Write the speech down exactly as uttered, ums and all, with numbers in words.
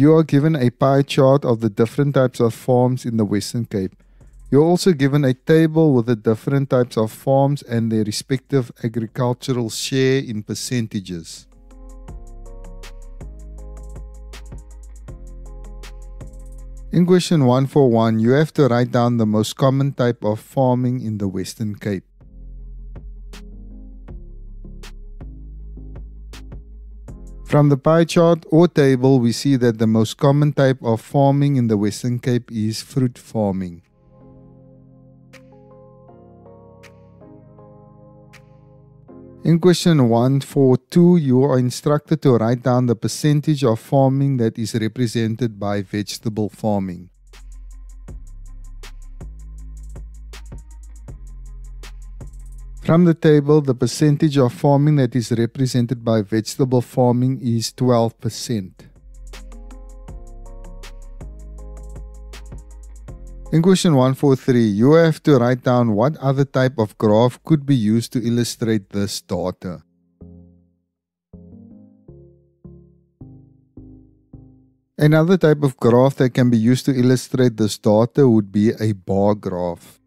You are given a pie chart of the different types of farms in the Western Cape. You're also given a table with the different types of farms and their respective agricultural share in percentages. In question one forty-one, you have to write down the most common type of farming in the Western Cape. From the pie chart or table, we see that the most common type of farming in the Western Cape is fruit farming. In question one forty-two, you are instructed to write down the percentage of farming that is represented by vegetable farming. From the table, the percentage of farming that is represented by vegetable farming is twelve percent. In question one forty-three, you have to write down what other type of graph could be used to illustrate this data. Another type of graph that can be used to illustrate this data would be a bar graph.